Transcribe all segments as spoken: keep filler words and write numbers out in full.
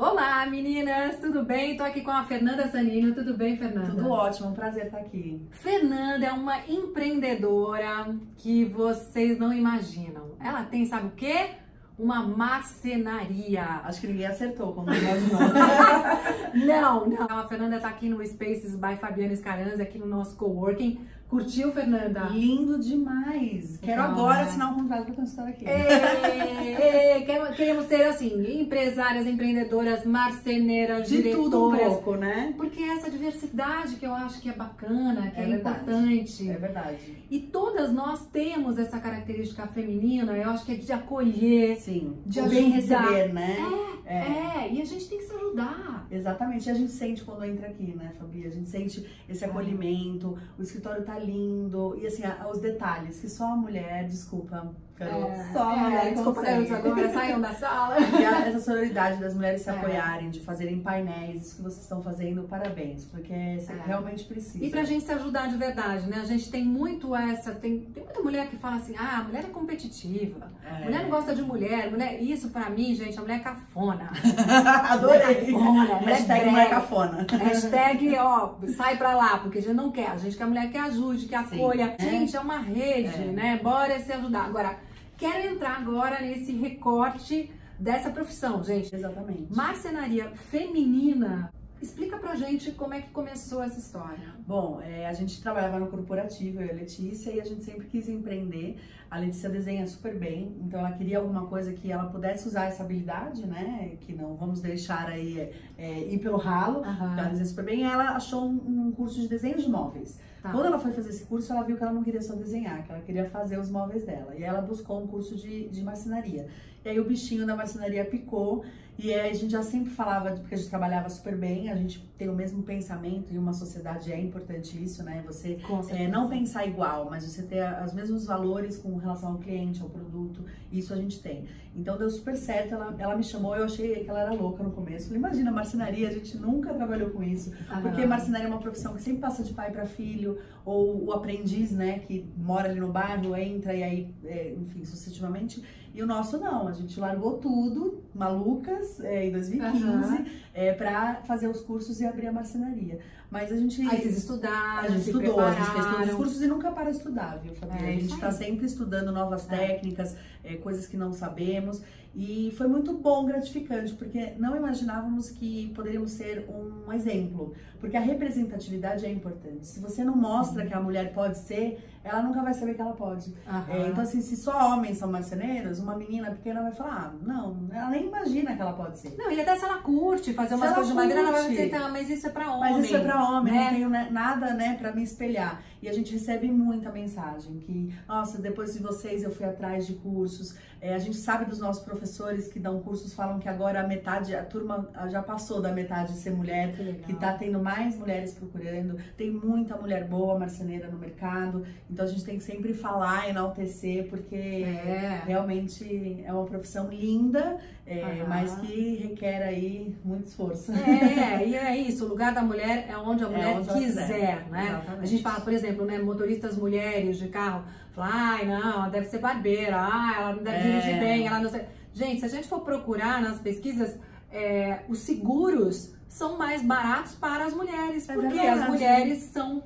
Olá meninas, tudo bem? Tô aqui com a Fernanda Sanino, tudo bem, Fernanda? Tudo ótimo, um prazer estar aqui. Fernanda é uma empreendedora que vocês não imaginam. Ela tem, sabe o quê? Uma marcenaria. Acho que ninguém acertou como é o nome. Não, não. A Fernanda tá aqui no Spaces by Fabiana Scaranzi, aqui no nosso coworking. Curtiu, Fernanda? Lindo demais. Quero então, agora assinar um contrato para consultar aqui. É, é, é, queremos ser assim, empresárias, empreendedoras, marceneiras, de diretoras. Tudo um pouco, né? Porque é essa diversidade que eu acho que é bacana, que é, é importante. É verdade. E todas nós temos essa característica feminina, eu acho que é de acolher. Sim. De ajudar. Bem receber, né? É, é, é. E a gente tem que se ajudar. Exatamente. E a gente sente quando entra aqui, né, Fabi? A gente sente esse acolhimento, o escritório tá lindo, e assim, os detalhes, que só a mulher, desculpa, garoto, é, só a é, mulher desculpa, garoto, agora saiam da sala. E a, essa sororidade das mulheres se é. apoiarem, de fazerem painéis, isso que vocês estão fazendo, parabéns, porque você é. realmente precisa. E pra gente se ajudar de verdade, né, a gente tem muito essa, tem, tem muita mulher que fala assim, ah, a mulher é competitiva, é. mulher não gosta de mulher, mulher, isso pra mim, gente, a mulher é cafona. Adorei! Cafona, hashtag mulher cafona. Hashtag, ó, sai pra lá, porque a gente não quer, a gente quer a mulher que ajuda, que acolha. Sim. Gente, é uma rede, é. né? Bora se ajudar. Agora, quero entrar agora nesse recorte dessa profissão, gente. Exatamente. Marcenaria feminina. Explica pra gente como é que começou essa história. Bom, é, a gente trabalhava no corporativo, eu e a Letícia, e a gente sempre quis empreender. A Letícia desenha super bem, então ela queria alguma coisa que ela pudesse usar essa habilidade, né? Que não vamos deixar aí é, ir pelo ralo, uhum. ela desenha super bem. E ela achou um, um curso de desenho de móveis. Tá. Quando ela foi fazer esse curso, ela viu que ela não queria só desenhar, que ela queria fazer os móveis dela. E ela buscou um curso de, de marcenaria. E aí o bichinho da marcenaria picou, e aí a gente já sempre falava, porque a gente trabalhava super bem, a gente tem o mesmo pensamento, e uma sociedade é importante isso, né? Você é, não pensar igual, mas você ter os mesmos valores com relação ao cliente, ao produto, isso a gente tem. Então deu super certo, ela, ela me chamou, eu achei que ela era louca no começo. Falei, imagina, marcenaria, a gente nunca trabalhou com isso, ah, porque marcenaria é uma profissão que sempre passa de pai para filho, ou o aprendiz, né, que mora ali no bairro, entra e aí, é, enfim, sucessivamente. E o nosso não, a gente largou tudo, malucas, é, em dois mil e quinze, uhum. é, pra fazer os cursos e abrir a marcenaria. Mas a gente... Aí vocês estudaram, a gente se estudou, prepararam. A gente fez todos os cursos e nunca para estudar, viu, Fabi? É, a gente tá sempre estudando novas é. técnicas, é, coisas que não sabemos. E foi muito bom, gratificante, porque não imaginávamos que poderíamos ser um exemplo. Porque a representatividade é importante. Se você não mostra Sim. que a mulher pode ser, ela nunca vai saber que ela pode. É, então, assim, se só homens são marceneiros, uma menina pequena vai falar, ah, não, ela nem imagina que ela pode ser. Não, e até se ela curte fazer umas coisas de madeira, ela vai dizer, tá, mas isso é pra homem. Mas isso é pra homem, né? Não tenho nada, né, pra me espelhar. E a gente recebe muita mensagem que, nossa, depois de vocês eu fui atrás de cursos. É, a gente sabe dos nossos professores que dão cursos, falam que agora a metade, a turma já passou da metade de ser mulher, que, que tá tendo mais mulheres procurando. Tem muita mulher boa, marceneira no mercado. Então a gente tem que sempre falar, enaltecer, porque é. realmente é uma profissão linda, é, ah. mas que requer aí muito esforço. É, e é isso, o lugar da mulher é onde a mulher é onde quiser, né? Exatamente. A gente fala, por exemplo, exemplo, né, motoristas mulheres de carro, falam, ai, não, ela deve ser barbeira, ah, ela não deve é. dirigir bem, ela não sei. Gente, se a gente for procurar nas pesquisas, é, os seguros são mais baratos para as mulheres, é porque verdade. as mulheres são,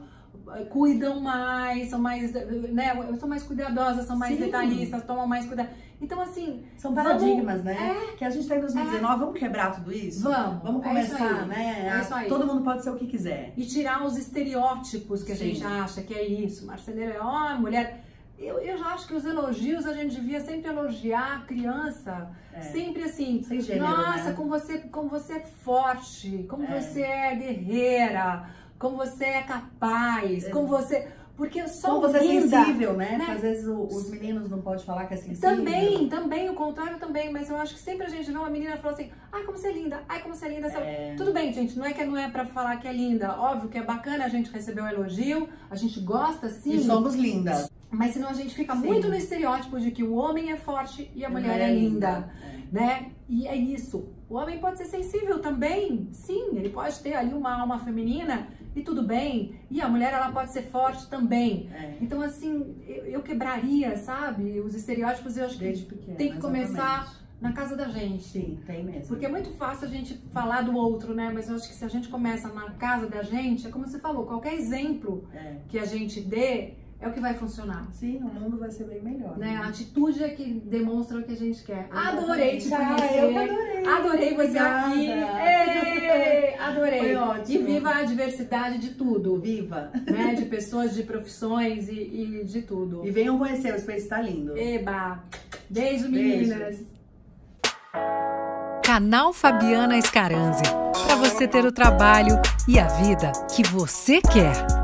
cuidam mais, são mais, né, são mais cuidadosas, são mais Sim. detalhistas, tomam mais cuidado. Então, assim... São paradigmas, vamos, né? É, que a gente tá em dois mil e dezenove, é, vamos quebrar tudo isso? Vamos. Vamos começar, é né? É isso aí. Todo mundo pode ser o que quiser. E tirar os estereótipos que Sim. a gente acha que é isso. Marceneiro é homem, mulher... Eu, eu já acho que os elogios, a gente devia sempre elogiar a criança. É. Sempre assim, Sem gênero, nossa, né? como, você, como você é forte, como é. você é guerreira, como você é capaz, é. como você... Porque só Como você linda, é sensível, né? né? Às vezes o, os meninos não podem falar que é sensível. Também, também, o contrário também. Mas eu acho que sempre a gente vê uma menina falando assim, ai, como você é linda, ai, como você é linda. É... Tudo bem, gente, não é que não é pra falar que é linda. Óbvio que é bacana a gente receber o elogio, a gente gosta, sim. E somos lindas. Mas senão a gente fica Sim. muito no estereótipo de que o homem é forte e a, a mulher, mulher é linda, é. né? E é isso. O homem pode ser sensível também, sim, ele pode ter ali uma alma feminina e tudo bem. E a mulher, ela pode ser forte também. É. Então, assim, eu, eu quebraria, sabe? Os estereótipos, eu acho Desde que pequeno, tem que começar exatamente. na casa da gente. Sim, tem mesmo. Porque é muito fácil a gente falar do outro, né? Mas eu acho que se a gente começa na casa da gente, é como você falou, qualquer exemplo é. que a gente dê... é o que vai funcionar. Sim, o mundo vai ser bem melhor. Né? Né? A atitude é que demonstra o que a gente quer. Adorei te conhecer. Eu adorei. Adorei você aqui. Ei, adorei. Foi ótimo. E viva a diversidade de tudo. Viva. Né? De pessoas, de profissões e, e de tudo. E venham conhecer, o Space tá lindo. Eba. Beijo, meninas. Beijo. Canal Fabiana Scaranzi. Para você ter o trabalho e a vida que você quer.